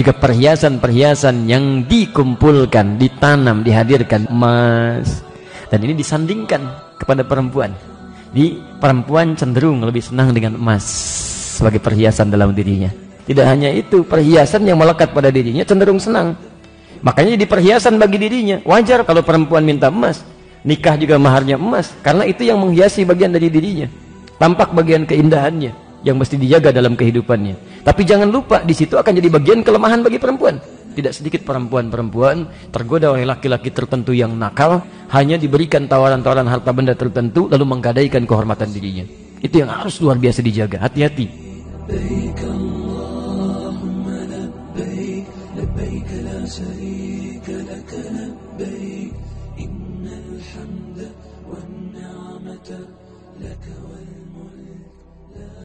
juga perhiasan-perhiasan yang dikumpulkan, ditanam, dihadirkan emas. Dan ini disandingkan kepada perempuan. Di perempuan cenderung lebih senang dengan emas sebagai perhiasan dalam dirinya. Tidak hanya itu, perhiasan yang melekat pada dirinya cenderung senang. Makanya jadi perhiasan bagi dirinya. Wajar kalau perempuan minta emas. Nikah juga maharnya emas, karena itu yang menghiasi bagian dari dirinya. Tampak bagian keindahannya yang mesti dijaga dalam kehidupannya. Tapi jangan lupa, di situ akan jadi bagian kelemahan bagi perempuan. Tidak sedikit perempuan-perempuan tergoda oleh laki-laki tertentu yang nakal, hanya diberikan tawaran-tawaran harta benda tertentu, lalu menggadaikan kehormatan dirinya. Itu yang harus luar biasa dijaga. Hati-hati. Innal hamda wan ni'mata lak wal